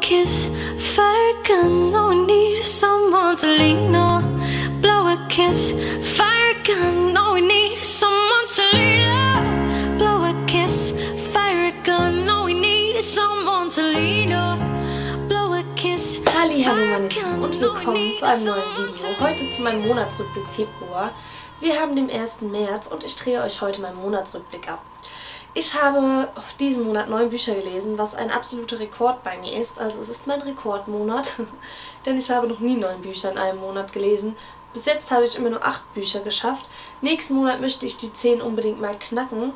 kiss, Firegun, oh, I need someone to lean on. Blow a kiss, Firegun, oh, I need someone to lean on. Blow a kiss, Firegun, oh, I need someone to lean on. Blow a kiss. Hallihallo meine Lieben und willkommen zu einem neuen Video. Heute zu meinem Monatsrückblick Februar. Wir haben den 1. März und ich drehe euch heute meinen Monatsrückblick ab. Ich habe diesen Monat 9 Bücher gelesen, was ein absoluter Rekord bei mir ist. Also es ist mein Rekordmonat, denn ich habe noch nie 9 Bücher in einem Monat gelesen. Bis jetzt habe ich immer nur 8 Bücher geschafft. Nächsten Monat möchte ich die 10 unbedingt mal knacken,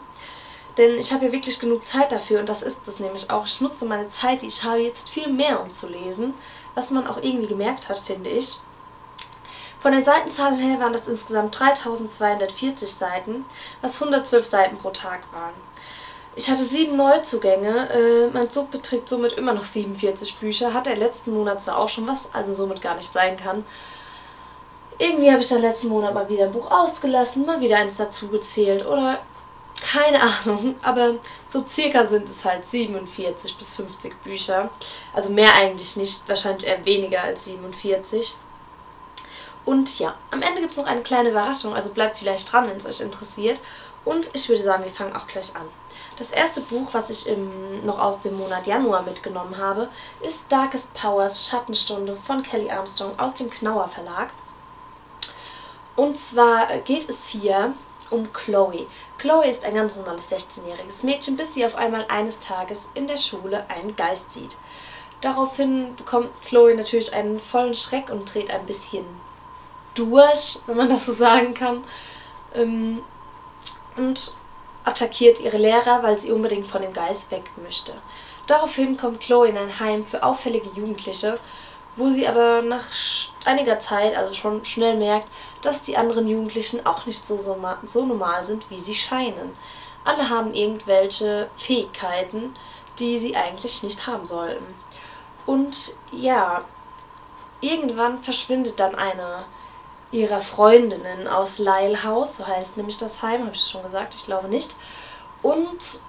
denn ich habe ja wirklich genug Zeit dafür und das ist es nämlich auch. Ich nutze meine Zeit, die ich habe, jetzt viel mehr, um zu lesen, was man auch irgendwie gemerkt hat, finde ich. Von der Seitenzahl her waren das insgesamt 3240 Seiten, was 112 Seiten pro Tag waren. Ich hatte 7 Neuzugänge, mein Sub beträgt somit immer noch 47 Bücher, hatte er letzten Monat zwar auch schon was, also somit gar nicht sein kann. Irgendwie habe ich dann letzten Monat mal wieder ein Buch ausgelassen, mal wieder eins dazugezählt oder keine Ahnung, aber so circa sind es halt 47 bis 50 Bücher, also mehr eigentlich nicht, wahrscheinlich eher weniger als 47. Und ja, am Ende gibt es noch eine kleine Überraschung, also bleibt vielleicht dran, wenn es euch interessiert. Und ich würde sagen, wir fangen auch gleich an. Das erste Buch, was ich noch aus dem Monat Januar mitgenommen habe, ist Darkest Powers, Schattenstunde von Kelly Armstrong aus dem Knauer Verlag. Und zwar geht es hier um Chloe. Chloe ist ein ganz normales 16-jähriges Mädchen, bis sie auf einmal eines Tages in der Schule einen Geist sieht. Daraufhin bekommt Chloe natürlich einen vollen Schreck und dreht ein bisschen durch, wenn man das so sagen kann, und attackiert ihre Lehrer, weil sie unbedingt von dem Geist weg möchte. Daraufhin kommt Chloe in ein Heim für auffällige Jugendliche, wo sie aber nach einiger Zeit, also schon schnell merkt, dass die anderen Jugendlichen auch nicht so normal sind, wie sie scheinen. Alle haben irgendwelche Fähigkeiten, die sie eigentlich nicht haben sollten. Und ja, irgendwann verschwindet dann eine ihrer Freundinnen aus Lyle House, so heißt nämlich das Heim, habe ich schon gesagt, ich glaube nicht. Und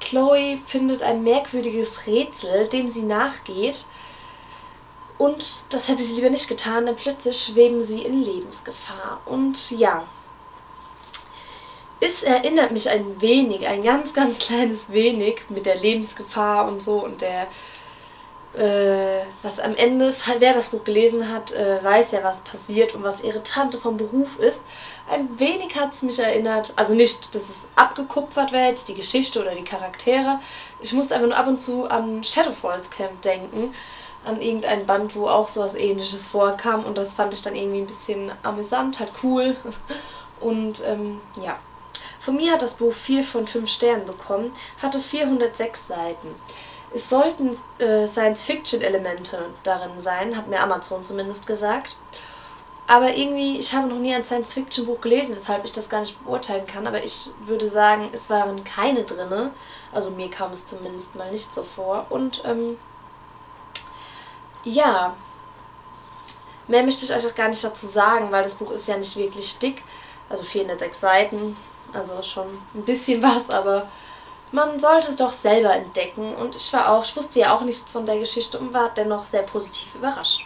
Chloe findet ein merkwürdiges Rätsel, dem sie nachgeht. Und das hätte sie lieber nicht getan, denn plötzlich schweben sie in Lebensgefahr. Und ja, es erinnert mich ein wenig, ein ganz, ganz kleines wenig mit der Lebensgefahr und so und der... was am Ende, wer das Buch gelesen hat, weiß ja, was passiert und was ihre Tante vom Beruf ist. Ein wenig hat es mich erinnert, also nicht, dass es abgekupfert wäre, die Geschichte oder die Charaktere. Ich musste einfach nur ab und zu an Shadow Falls Camp denken, an irgendein Band, wo auch sowas Ähnliches vorkam und das fand ich dann irgendwie ein bisschen amüsant, halt cool. Und ja, von mir hat das Buch 4 von 5 Sternen bekommen, hatte 406 Seiten. Es sollten Science-Fiction-Elemente darin sein, hat mir Amazon zumindest gesagt. Aber irgendwie, ich habe noch nie ein Science-Fiction-Buch gelesen, weshalb ich das gar nicht beurteilen kann. Aber ich würde sagen, es waren keine drinne. Also mir kam es zumindest mal nicht so vor. Und ja, mehr möchte ich euch auch gar nicht dazu sagen, weil das Buch ist ja nicht wirklich dick. Also 406 Seiten, also schon ein bisschen was, aber... Man sollte es doch selber entdecken und ich wusste ja auch nichts von der Geschichte und war dennoch sehr positiv überrascht.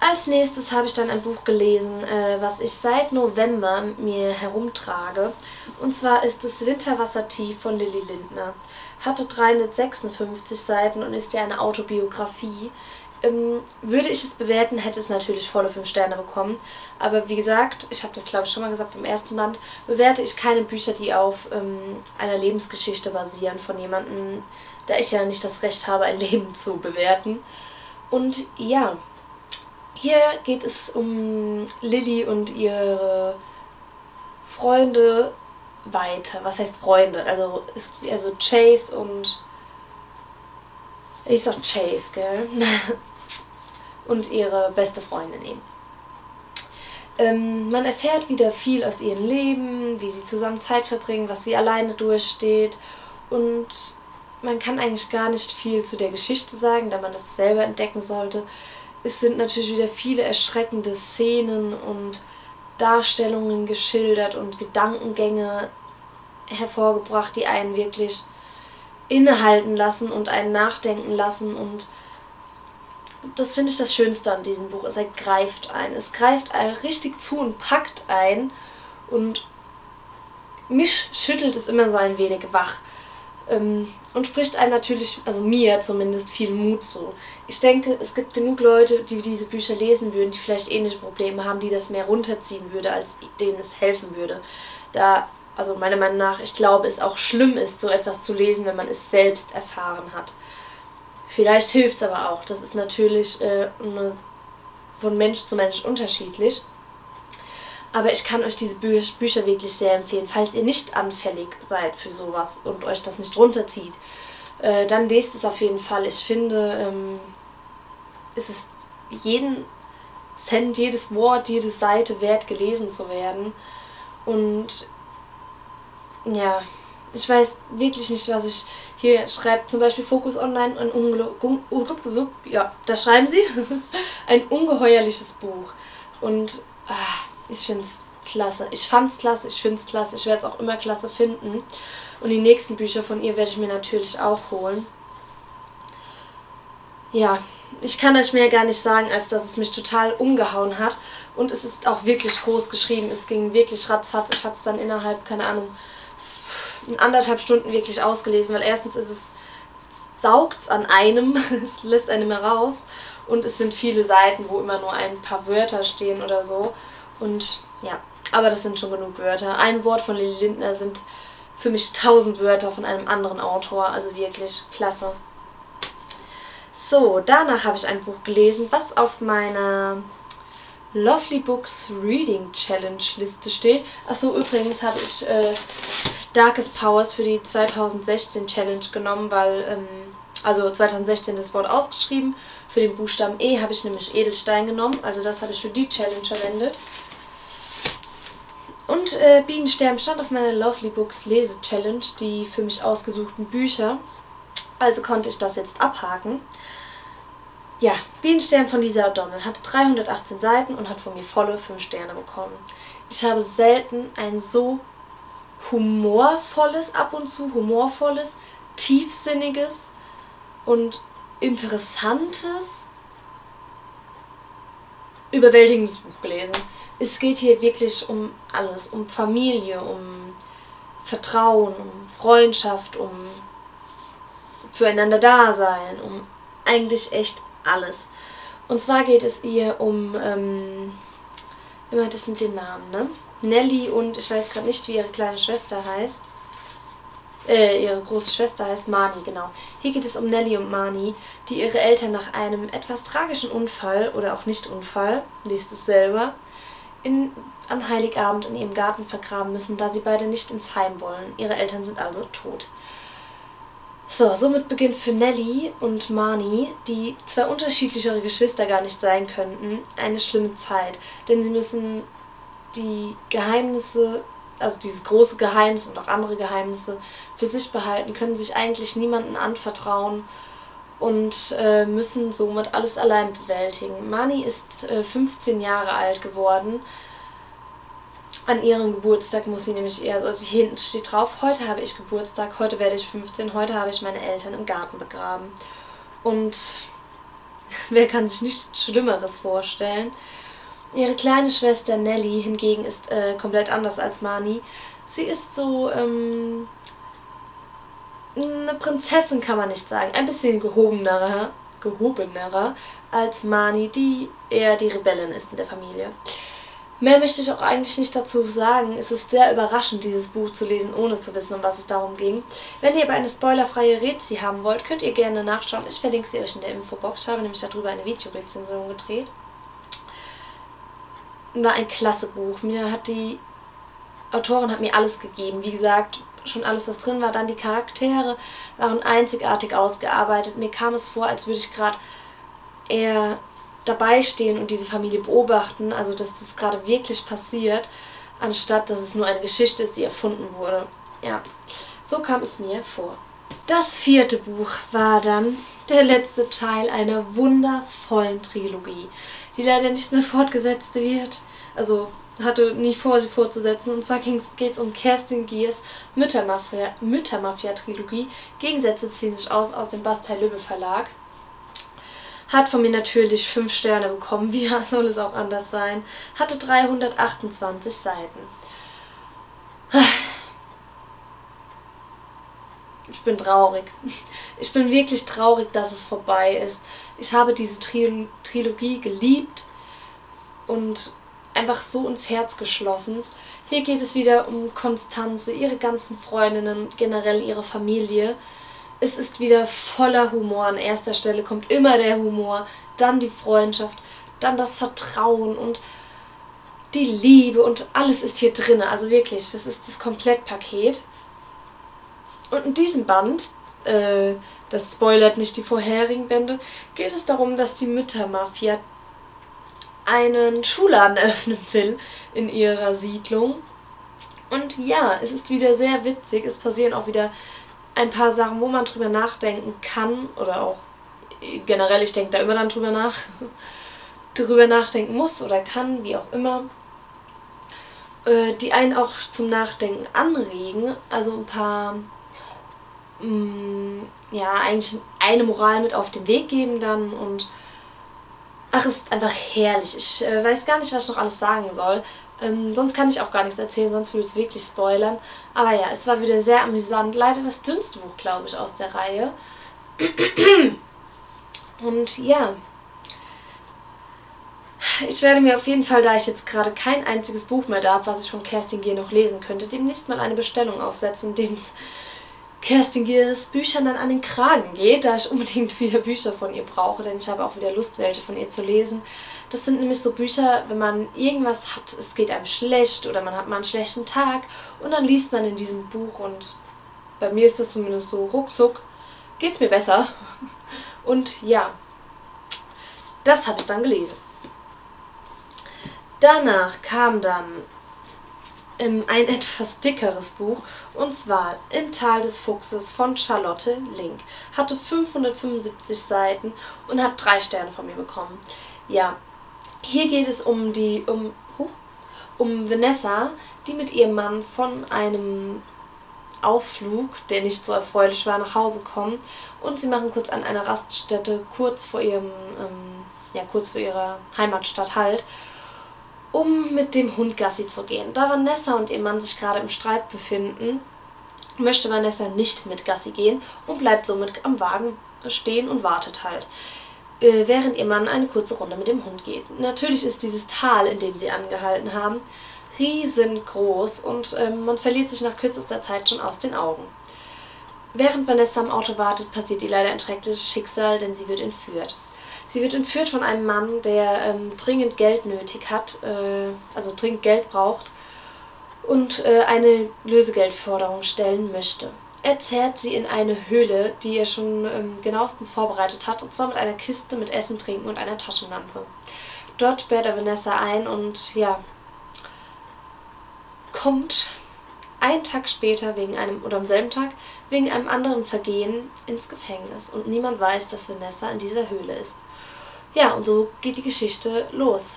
Als nächstes habe ich dann ein Buch gelesen, was ich seit November mit mir herumtrage. Und zwar ist es Winterwassertief von Lilly Lindner. Hatte 356 Seiten und ist ja eine Autobiografie. Würde ich es bewerten, hätte es natürlich volle 5 Sterne bekommen. Aber wie gesagt, ich habe das glaube ich schon mal gesagt beim ersten Band, bewerte ich keine Bücher, die auf einer Lebensgeschichte basieren von jemandem, da ich ja nicht das Recht habe, ein Leben zu bewerten. Und ja, hier geht es um Lilly und ihre Freunde weiter. Was heißt Freunde? Also Chase und... Ich sag Chase, gell? Und ihre beste Freundin eben. Man erfährt wieder viel aus ihrem Leben, wie sie zusammen Zeit verbringen, was sie alleine durchsteht. Und man kann eigentlich gar nicht viel zu der Geschichte sagen, da man das selber entdecken sollte. Es sind natürlich wieder viele erschreckende Szenen und Darstellungen geschildert und Gedankengänge hervorgebracht, die einen wirklich innehalten lassen und einen nachdenken lassen, und das finde ich das Schönste an diesem Buch, es greift einen richtig zu und packt ein, und mich schüttelt es immer so ein wenig wach und spricht einem natürlich, also mir zumindest, viel Mut zu. Ich denke, es gibt genug Leute, die diese Bücher lesen würden, die vielleicht ähnliche Probleme haben, die das mehr runterziehen würde, als denen es helfen würde. Da, also meiner Meinung nach, ich glaube, es auch schlimm ist, so etwas zu lesen, wenn man es selbst erfahren hat. Vielleicht hilft es aber auch. Das ist natürlich von Mensch zu Mensch unterschiedlich. Aber ich kann euch diese Bücher wirklich sehr empfehlen. Falls ihr nicht anfällig seid für sowas und euch das nicht runterzieht, dann lest es auf jeden Fall. Ich finde, es ist jeden Cent, jedes Wort, jede Seite wert, gelesen zu werden. Und ja, ich weiß wirklich nicht, was ich hier schreibe. Zum Beispiel Focus Online, ja, da schreiben sie ein ungeheuerliches Buch. Und ich finde es klasse. Ich fand es klasse, ich finde es klasse. Ich werde es auch immer klasse finden. Und die nächsten Bücher von ihr werde ich mir natürlich auch holen. Ja, ich kann euch mehr gar nicht sagen, als dass es mich total umgehauen hat. Und es ist auch wirklich groß geschrieben. Es ging wirklich ratzfatz. Ich hatte es dann innerhalb, keine Ahnung, in 1,5 Stunden wirklich ausgelesen. Weil erstens ist es, saugt es an einem, es lässt einen immer raus. Und es sind viele Seiten, wo immer nur ein paar Wörter stehen oder so. Und ja, aber das sind schon genug Wörter. Ein Wort von Lilly Lindner sind für mich 1000 Wörter von einem anderen Autor. Also wirklich klasse. So, danach habe ich ein Buch gelesen, was auf meiner Lovely Books Reading Challenge Liste steht. Achso, übrigens habe ich Darkest Powers für die 2016 Challenge genommen, weil, also 2016 das Wort ausgeschrieben. Für den Buchstaben E habe ich nämlich Edelstein genommen. Also das habe ich für die Challenge verwendet. Und Bienensterben stand auf meiner Lovely Books Lese-Challenge, die für mich ausgesuchten Bücher. Also konnte ich das jetzt abhaken. Ja, Bienensterben von Lisa O'Donnell hatte 318 Seiten und hat von mir volle 5 Sterne bekommen. Ich habe selten ein so humorvolles, ab und zu humorvolles, tiefsinniges und interessantes, überwältigendes Buch gelesen. Es geht hier wirklich um alles, um Familie, um Vertrauen, um Freundschaft, um füreinander Dasein, um eigentlich echt alles. Und zwar geht es ihr um, immer das mit den Namen, ne? Nelly und ich weiß gerade nicht, wie ihre kleine Schwester heißt. Ihre große Schwester heißt Mani, genau. Hier geht es um Nelly und Mani, die ihre Eltern nach einem etwas tragischen Unfall, oder auch Nicht-Unfall, liest es selber, an Heiligabend in ihrem Garten vergraben müssen, da sie beide nicht ins Heim wollen. Ihre Eltern sind also tot. So, somit beginnt für Nelly und Mani, die zwei unterschiedlichere Geschwister gar nicht sein könnten, eine schlimme Zeit. Denn sie müssen die Geheimnisse, also dieses große Geheimnis und auch andere Geheimnisse für sich behalten, können sich eigentlich niemandem anvertrauen und müssen somit alles allein bewältigen. Mani ist 15 Jahre alt geworden. An ihrem Geburtstag muss sie nämlich eher, also hinten steht drauf, heute habe ich Geburtstag, heute werde ich 15, heute habe ich meine Eltern im Garten begraben. Und wer kann sich nichts Schlimmeres vorstellen? Ihre kleine Schwester Nelly hingegen ist komplett anders als Mani. Sie ist so eine Prinzessin, kann man nicht sagen. Ein bisschen gehobenerer als Mani, die eher die Rebellin ist in der Familie. Mehr möchte ich auch eigentlich nicht dazu sagen. Es ist sehr überraschend, dieses Buch zu lesen, ohne zu wissen, um was es darum ging. Wenn ihr aber eine spoilerfreie Rezi haben wollt, könnt ihr gerne nachschauen. Ich verlinke sie euch in der Infobox. Ich habe nämlich darüber eine Videorezension gedreht. War ein klasse Buch. Mir hat die Autorin mir alles gegeben. Wie gesagt, schon alles, was drin war. Dann die Charaktere waren einzigartig ausgearbeitet. Mir kam es vor, als würde ich gerade eher dabei stehen und diese Familie beobachten. Also, dass das gerade wirklich passiert, anstatt dass es nur eine Geschichte ist, die erfunden wurde. Ja, so kam es mir vor. Das 4. Buch war dann der letzte Teil einer wundervollen Trilogie, die leider nicht mehr fortgesetzt wird. Also hatte nicht vor, sie fortzusetzen. Und zwar geht es um Kerstin Giers Müttermafia-Trilogie. Gegensätze ziehen sich aus dem Bastei-Lübbe Verlag. Hat von mir natürlich 5 Sterne bekommen, wie soll es auch anders sein. Hatte 328 Seiten. Ich bin traurig. Ich bin wirklich traurig, dass es vorbei ist. Ich habe diese Trilogie geliebt und einfach so ins Herz geschlossen. Hier geht es wieder um Konstanze, ihre ganzen Freundinnen, generell ihre Familie. Es ist wieder voller Humor. An erster Stelle kommt immer der Humor, dann die Freundschaft, dann das Vertrauen und die Liebe und alles ist hier drin. Also wirklich, das ist das Komplettpaket. Und in diesem Band, das spoilert nicht die vorherigen Bände, geht es darum, dass die Müttermafia einen Schuhladen öffnen will in ihrer Siedlung. Und ja, es ist wieder sehr witzig. Es passieren auch wieder ein paar Sachen, wo man drüber nachdenken kann. Oder auch generell, ich denke da immer dann drüber nach. Drüber nachdenken muss oder kann, wie auch immer. Die einen auch zum Nachdenken anregen. Also ein paar... ja, eigentlich eine Moral mit auf den Weg geben dann und ach, es ist einfach herrlich. Ich weiß gar nicht, was ich noch alles sagen soll. Sonst kann ich auch gar nichts erzählen, sonst würde ich es wirklich spoilern. Aber ja, es war wieder sehr amüsant. Leider das dünnste Buch, glaube ich, aus der Reihe. Und ja, ich werde mir auf jeden Fall, da ich jetzt gerade kein einziges Buch mehr da habe, was ich von Kerstin Gier noch lesen könnte, demnächst mal eine Bestellung aufsetzen, den es Kerstin Giers Büchern dann an den Kragen geht, da ich unbedingt wieder Bücher von ihr brauche, denn ich habe auch wieder Lust, welche von ihr zu lesen. Das sind nämlich so Bücher, wenn man irgendwas hat, es geht einem schlecht oder man hat mal einen schlechten Tag und dann liest man in diesem Buch und bei mir ist das zumindest so, ruckzuck geht es mir besser. Und ja, das habe ich dann gelesen. Danach kam dann ein etwas dickeres Buch, und zwar Im Tal des Fuchses von Charlotte Link. Hatte 575 Seiten und hat 3 Sterne von mir bekommen. Ja, hier geht es um Vanessa, die mit ihrem Mann von einem Ausflug, der nicht so erfreulich war, nach Hause kommen. Und sie machen kurz an einer Raststätte, kurz vor ihrer Heimatstadt halt, um mit dem Hund Gassi zu gehen. Da Vanessa und ihr Mann sich gerade im Streit befinden, möchte Vanessa nicht mit Gassi gehen und bleibt somit am Wagen stehen und wartet halt, während ihr Mann eine kurze Runde mit dem Hund geht. Natürlich ist dieses Tal, in dem sie angehalten haben, riesengroß und man verliert sich nach kürzester Zeit schon aus den Augen. Während Vanessa am Auto wartet, passiert ihr leider ein schreckliches Schicksal, denn sie wird entführt. Sie wird entführt von einem Mann, der dringend Geld nötig hat, also dringend Geld braucht und eine Lösegeldforderung stellen möchte. Er zerrt sie in eine Höhle, die er schon genauestens vorbereitet hat, und zwar mit einer Kiste mit Essen, Trinken und einer Taschenlampe. Dort sperrt er Vanessa ein und ja, kommt einen Tag später am selben Tag wegen einem anderen Vergehen ins Gefängnis und niemand weiß, dass Vanessa in dieser Höhle ist. Ja, und so geht die Geschichte los.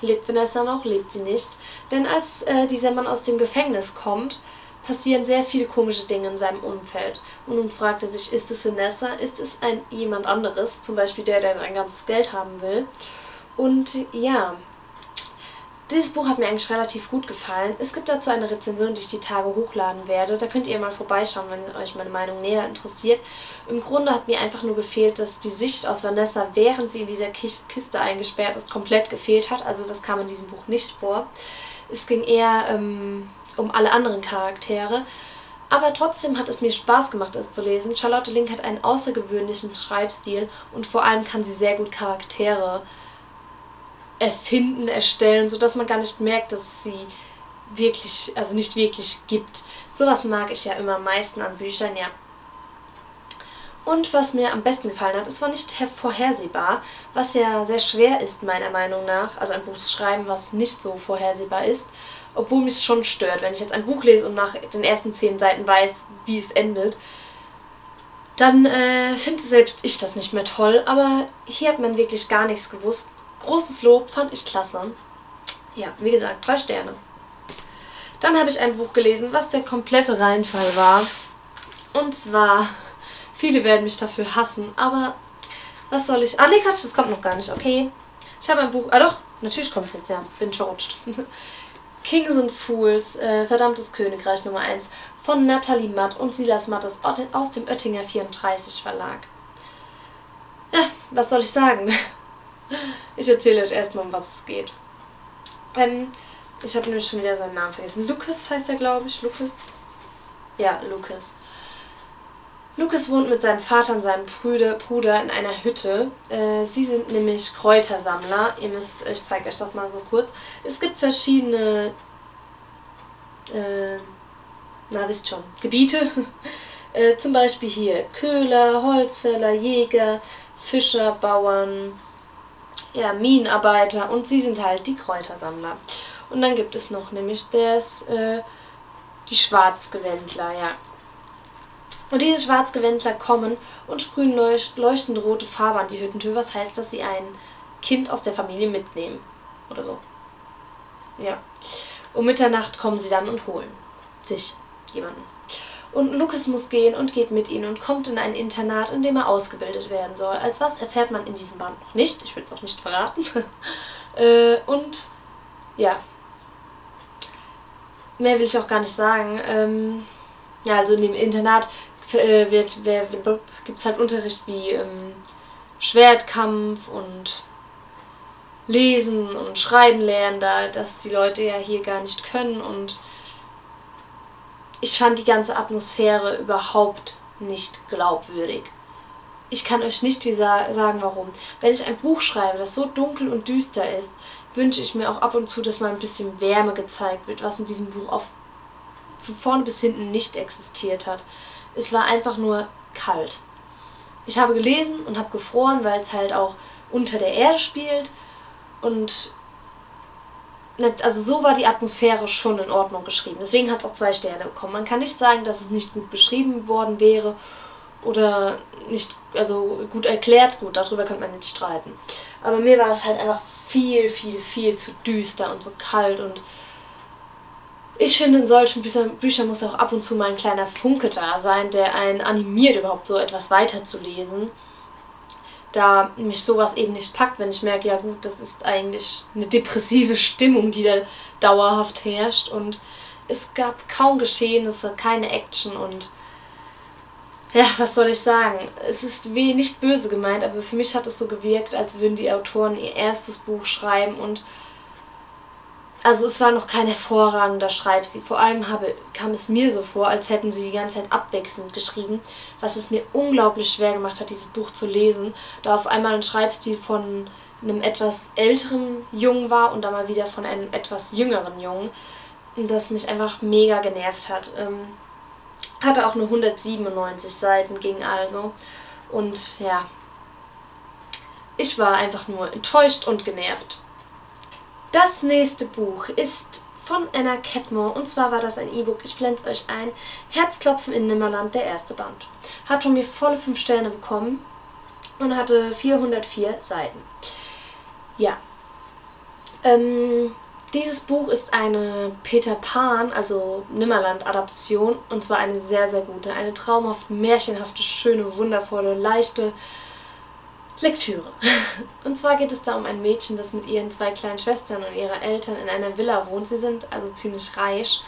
Lebt Vanessa noch? Lebt sie nicht? Denn als dieser Mann aus dem Gefängnis kommt, passieren sehr viele komische Dinge in seinem Umfeld. Und nun fragt er sich, ist es Vanessa? Ist es jemand anderes? Zum Beispiel der sein ganzes Geld haben will. Und ja, dieses Buch hat mir eigentlich relativ gut gefallen. Es gibt dazu eine Rezension, die ich die Tage hochladen werde. Da könnt ihr mal vorbeischauen, wenn euch meine Meinung näher interessiert. Im Grunde hat mir einfach nur gefehlt, dass die Sicht aus Vanessa, während sie in dieser Kiste eingesperrt ist, komplett gefehlt hat. Also das kam in diesem Buch nicht vor. Es ging eher um alle anderen Charaktere. Aber trotzdem hat es mir Spaß gemacht, es zu lesen. Charlotte Link hat einen außergewöhnlichen Schreibstil und vor allem kann sie sehr gut Charaktere erstellen, sodass man gar nicht merkt, dass es sie wirklich, also nicht wirklich gibt. Sowas mag ich ja immer am meisten an Büchern, ja. Und was mir am besten gefallen hat, es war nicht vorhersehbar, was ja sehr schwer ist, meiner Meinung nach, also ein Buch zu schreiben, was nicht so vorhersehbar ist, obwohl mich es schon stört. Wenn ich jetzt ein Buch lese und nach den ersten 10 Seiten weiß, wie es endet, dann finde selbst ich das nicht mehr toll, aber hier hat man wirklich gar nichts gewusst. Großes Lob, fand ich klasse. Ja, wie gesagt, 3 Sterne. Dann habe ich ein Buch gelesen, was der komplette Reinfall war. Und zwar, viele werden mich dafür hassen, aber was soll ich... Ah, nee, Quatsch, das kommt noch gar nicht, okay. Ich habe ein Buch... Ah doch, natürlich kommt es jetzt, ja. Bin verrutscht. Kings and Fools, Verdammtes Königreich Nummer 1 von Nathalie Matt und Silas Mattes aus dem Oettinger 34 Verlag. Ja, was soll ich sagen? Ich erzähle euch erstmal, um was es geht. Ich habe nämlich schon wieder seinen Namen vergessen. Lucas heißt er, glaube ich. Lucas? Ja, Lucas. Lucas wohnt mit seinem Vater und seinem Bruder in einer Hütte. Sie sind nämlich Kräutersammler. Ihr müsst, ich zeige euch das mal so kurz. Es gibt verschiedene, na wisst schon, Gebiete. Zum Beispiel hier Köhler, Holzfäller, Jäger, Fischer, Bauern, ja, Minenarbeiter, und sie sind halt die Kräutersammler. Und dann gibt es noch nämlich die Schwarzgewändler, ja. Und diese Schwarzgewändler kommen und sprühen leuchtende rote Farbe an die Hüttentür, was heißt, dass sie ein Kind aus der Familie mitnehmen. Oder so. Ja. Um Mitternacht kommen sie dann und holen sich jemanden. Und Lucas muss gehen und geht mit ihnen und kommt in ein Internat, in dem er ausgebildet werden soll. Als was erfährt man in diesem Band noch nicht. Ich will es auch nicht verraten. Und ja. Mehr will ich auch gar nicht sagen. Ja, also in dem Internat gibt es halt Unterricht wie Schwertkampf und Lesen und Schreiben lernen, da das die Leute ja hier gar nicht können. Und ich fand die ganze Atmosphäre überhaupt nicht glaubwürdig. Ich kann euch nicht sagen, warum. Wenn ich ein Buch schreibe, das so dunkel und düster ist, wünsche ich mir auch ab und zu, dass mal ein bisschen Wärme gezeigt wird, was in diesem Buch von vorne bis hinten nicht existiert hat. Es war einfach nur kalt. Ich habe gelesen und habe gefroren, weil es halt auch unter der Erde spielt. Und also so war die Atmosphäre schon in Ordnung geschrieben. Deswegen hat es auch 2 Sterne bekommen. Man kann nicht sagen, dass es nicht gut beschrieben worden wäre oder nicht, also gut erklärt. Gut, darüber könnte man nicht streiten. Aber mir war es halt einfach viel, viel, viel zu düster und so kalt, und ich finde, in solchen Büchern muss auch ab und zu mal ein kleiner Funke da sein, der einen animiert, überhaupt so etwas weiterzulesen. Da mich sowas eben nicht packt, wenn ich merke, ja gut, das ist eigentlich eine depressive Stimmung, die da dauerhaft herrscht. Und es gab kaum Geschehnisse, keine Action und... Ja, was soll ich sagen? Es ist nicht böse gemeint, aber für mich hat es so gewirkt, als würden die Autoren ihr erstes Buch schreiben und... Also es war noch kein hervorragender Schreibstil. Vor allem kam es mir so vor, als hätten sie die ganze Zeit abwechselnd geschrieben, was es mir unglaublich schwer gemacht hat, dieses Buch zu lesen, da auf einmal ein Schreibstil von einem etwas älteren Jungen war und dann mal wieder von einem etwas jüngeren Jungen, das mich einfach mega genervt hat. Hatte auch nur 197 Seiten, ging also. Und ja, ich war einfach nur enttäuscht und genervt. Das nächste Buch ist von Anna Catmore, und zwar war das ein E-Book, ich blende es euch ein, Herzklopfen in Nimmerland, der erste Band. Hat von mir volle 5 Sterne bekommen und hatte 404 Seiten. Ja, dieses Buch ist eine Peter Pan, also Nimmerland-Adaption, und zwar eine sehr, sehr gute, eine traumhaft märchenhafte, schöne, wundervolle, leichte Lektüre. Und zwar geht es da um ein Mädchen, das mit ihren 2 kleinen Schwestern und ihrer Eltern in einer Villa wohnt. Sie sind also ziemlich reich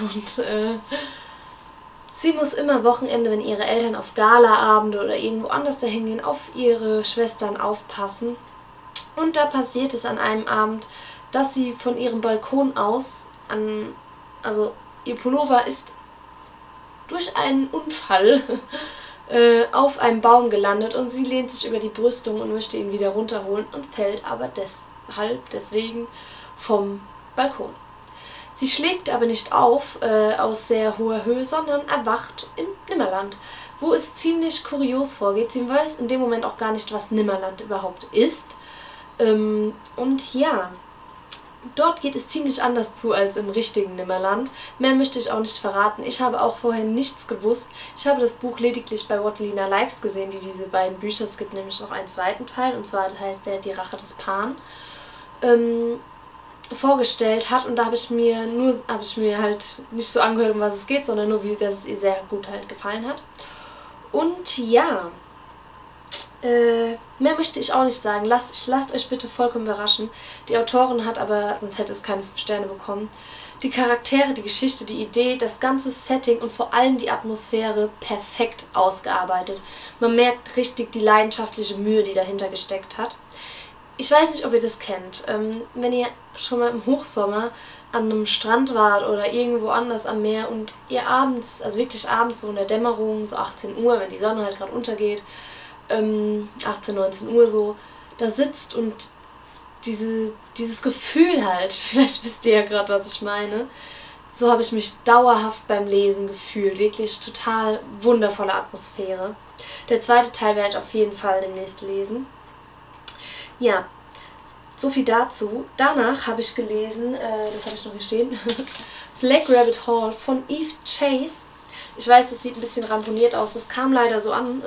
und sie muss immer Wochenende, wenn ihre Eltern auf Galaabende oder irgendwo anders dahin gehen, auf ihre Schwestern aufpassen. Und da passiert es an einem Abend, dass sie von ihrem Balkon aus, also ihr Pullover ist durch einen Unfall auf einem Baum gelandet, und sie lehnt sich über die Brüstung und möchte ihn wieder runterholen und fällt aber deswegen vom Balkon. Sie schlägt aber nicht auf aus sehr hoher Höhe, sondern erwacht im Nimmerland, wo es ziemlich kurios vorgeht. Sie weiß in dem Moment auch gar nicht, was Nimmerland überhaupt ist. Und ja, dort geht es ziemlich anders zu als im richtigen Nimmerland. Mehr möchte ich auch nicht verraten. Ich habe auch vorher nichts gewusst. Ich habe das Buch lediglich bei What Lina Likes gesehen, die diese beiden Bücher. Es gibt nämlich noch einen zweiten Teil, und zwar heißt der Die Rache des Pan. vorgestellt hat, und da habe ich mir halt nicht so angehört, um was es geht, sondern nur, wie dass es ihr sehr gut halt gefallen hat. Und ja, mehr möchte ich auch nicht sagen. Lasst euch bitte vollkommen überraschen. Die Autorin hat aber, sonst hätte es keine 5 Sterne bekommen, die Charaktere, die Geschichte, die Idee, das ganze Setting und vor allem die Atmosphäre perfekt ausgearbeitet. Man merkt richtig die leidenschaftliche Mühe, die dahinter gesteckt hat. Ich weiß nicht, ob ihr das kennt. Wenn ihr schon mal im Hochsommer an einem Strand wart oder irgendwo anders am Meer und ihr abends, also wirklich abends so in der Dämmerung, so 18 Uhr, wenn die Sonne halt gerade untergeht, 18, 19 Uhr so, da sitzt und dieses Gefühl halt, vielleicht wisst ihr ja gerade, was ich meine, so habe ich mich dauerhaft beim Lesen gefühlt. Wirklich total wundervolle Atmosphäre. Der zweite Teil werde ich auf jeden Fall demnächst lesen. Ja, so viel dazu. Danach habe ich gelesen, das habe ich noch hier stehen, Black Rabbit Hall von Eve Chase. Ich weiß, das sieht ein bisschen ramponiert aus, das kam leider so an.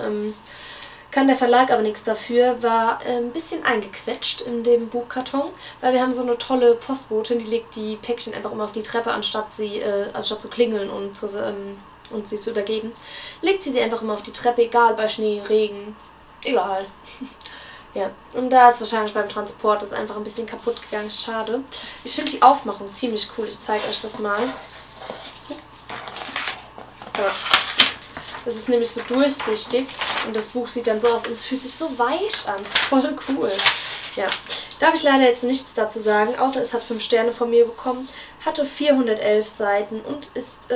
Kann der Verlag aber nichts dafür, war ein bisschen eingequetscht in dem Buchkarton, weil wir haben so eine tolle Postbotin, die legt die Päckchen einfach immer auf die Treppe, anstatt zu klingeln und sie zu übergeben. Legt sie einfach immer auf die Treppe, egal, bei Schnee, Regen, egal. Ja, und da ist wahrscheinlich beim Transport das einfach ein bisschen kaputt gegangen, schade. Ich finde die Aufmachung ziemlich cool, ich zeige euch das mal. Ja. Das ist nämlich so durchsichtig und das Buch sieht dann so aus und es fühlt sich so weich an. Das ist voll cool. Ja, darf ich leider jetzt nichts dazu sagen, außer es hat 5 Sterne von mir bekommen, hatte 411 Seiten und ist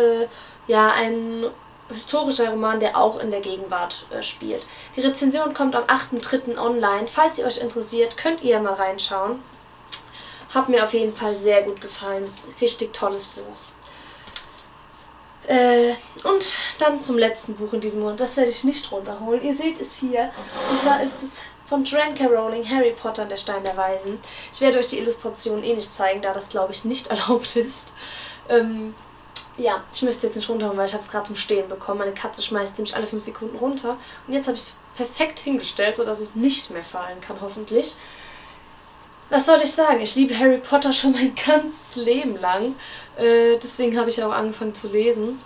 ja ein historischer Roman, der auch in der Gegenwart spielt. Die Rezension kommt am 8.3. online. Falls ihr euch interessiert, könnt ihr mal reinschauen. Hat mir auf jeden Fall sehr gut gefallen. Richtig tolles Buch. Und dann zum letzten Buch in diesem Monat. Das werde ich nicht runterholen. Ihr seht es hier. Und zwar ist es von J.K. Rowling, Harry Potter und der Stein der Weisen. Ich werde euch die Illustration eh nicht zeigen, da das, glaube ich, nicht erlaubt ist. Ja, ich müsste jetzt nicht runterholen, weil ich habe es gerade zum Stehen bekommen. Meine Katze schmeißt ziemlich alle 5 Sekunden runter. Und jetzt habe ich es perfekt hingestellt, sodass es nicht mehr fallen kann, hoffentlich. Was soll ich sagen? Ich liebe Harry Potter schon mein ganzes Leben lang. Deswegen habe ich auch angefangen zu lesen.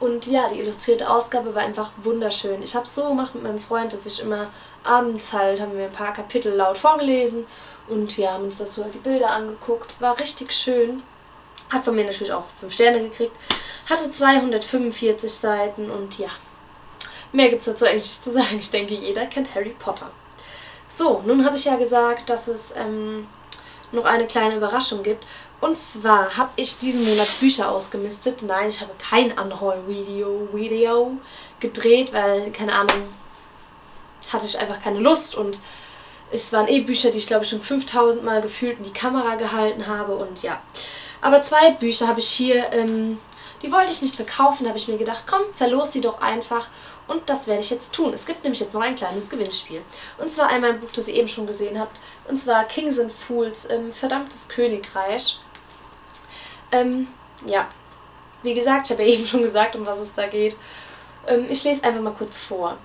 Und ja, die illustrierte Ausgabe war einfach wunderschön. Ich habe es so gemacht mit meinem Freund, dass ich immer abends halt, haben wir ein paar Kapitel laut vorgelesen. Und ja, haben uns dazu halt die Bilder angeguckt. War richtig schön. Hat von mir natürlich auch 5 Sterne gekriegt. Hatte 245 Seiten und ja. Mehr gibt es dazu eigentlich nicht zu sagen. Ich denke, jeder kennt Harry Potter. So, nun habe ich ja gesagt, dass es noch eine kleine Überraschung gibt. Und zwar habe ich diesen Monat Bücher ausgemistet. Nein, ich habe kein Unhaul-Video gedreht, weil, keine Ahnung, hatte ich einfach keine Lust. Und es waren eh Bücher, die ich, glaube ich, schon 5000 Mal gefühlt in die Kamera gehalten habe. Und ja, aber 2 Bücher habe ich hier, die wollte ich nicht verkaufen, habe ich mir gedacht, komm, verlos sie doch einfach. Und das werde ich jetzt tun. Es gibt nämlich jetzt noch ein kleines Gewinnspiel. Und zwar einmal ein Buch, das ihr eben schon gesehen habt. Und zwar Kings and Fools, Verdammtes Königreich. Ja, wie gesagt, ich habe ja eben schon gesagt, um was es da geht. Ich lese einfach mal kurz vor.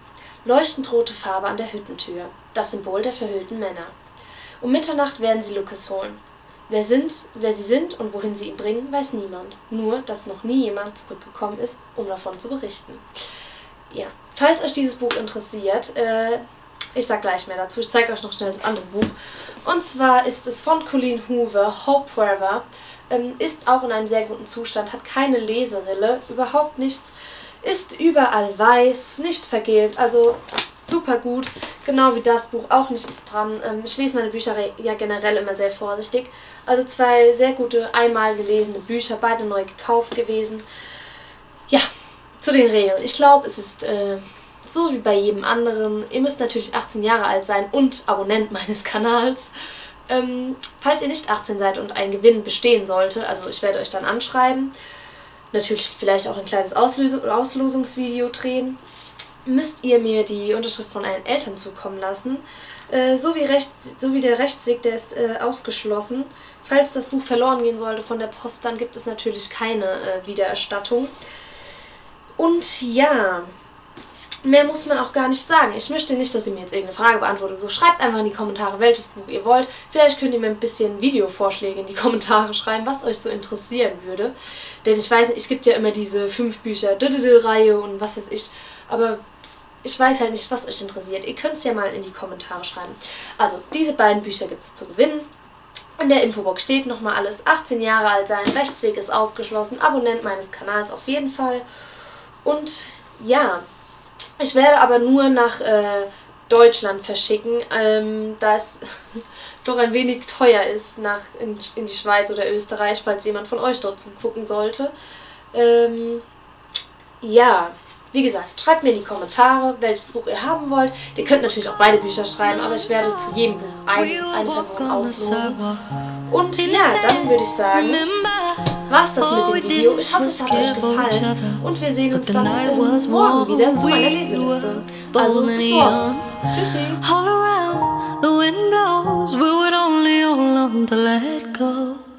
Leuchtend rote Farbe an der Hüttentür. Das Symbol der verhüllten Männer. Um Mitternacht werden sie Lucas holen. Wer sie sind und wohin sie ihn bringen, weiß niemand. Nur, dass noch nie jemand zurückgekommen ist, um davon zu berichten. Ja, falls euch dieses Buch interessiert, ich sag gleich mehr dazu, ich zeige euch noch schnell das andere Buch. Und zwar ist es von Colleen Hoover, Hope Forever, ist auch in einem sehr guten Zustand, hat keine Leserille, überhaupt nichts, ist überall weiß, nicht vergilbt, also super gut, genau wie das Buch, auch nichts dran. Ich lese meine Bücher ja generell immer sehr vorsichtig, also 2 sehr gute, einmal gelesene Bücher, beide neu gekauft gewesen. Ja. Zu den Regeln. Ich glaube, es ist so wie bei jedem anderen. Ihr müsst natürlich 18 Jahre alt sein und Abonnent meines Kanals. Falls ihr nicht 18 seid und ein Gewinn bestehen sollte, also ich werde euch dann anschreiben, natürlich vielleicht auch ein kleines Auslosungsvideo drehen, müsst ihr mir die Unterschrift von euren Eltern zukommen lassen. So wie der Rechtsweg, der ist ausgeschlossen. Falls das Buch verloren gehen sollte von der Post, dann gibt es natürlich keine Wiedererstattung. Und ja, Mehr muss man auch gar nicht sagen. Ich möchte nicht, dass ihr mir jetzt irgendeine Frage beantwortet. So, schreibt einfach in die Kommentare, welches Buch ihr wollt. Vielleicht könnt ihr mir ein bisschen Videovorschläge in die Kommentare schreiben, was euch so interessieren würde. Denn ich weiß nicht, es gibt ja immer diese 5-Bücher-Reihe und was weiß ich. Aber ich weiß halt nicht, was euch interessiert. Ihr könnt es ja mal in die Kommentare schreiben. Also, diese beiden Bücher gibt es zu gewinnen. In der Infobox steht nochmal alles. 18 Jahre alt sein, Rechtsweg ist ausgeschlossen. Abonnent meines Kanals auf jeden Fall. Und ja... Ich werde aber nur nach Deutschland verschicken, da es doch ein wenig teuer ist nach in die Schweiz oder Österreich, falls jemand von euch dort zugucken sollte. Ja, wie gesagt, schreibt mir in die Kommentare, welches Buch ihr haben wollt. Ihr könnt natürlich auch beide Bücher schreiben, aber ich werde zu jedem Buch eine Person auslosen. Und ja, dann würde ich sagen... Was das mit dem Video. Ich hoffe, es hat euch gefallen. Und wir sehen uns dann morgen wieder zu meiner Leseliste. Also bis morgen. Tschüssi.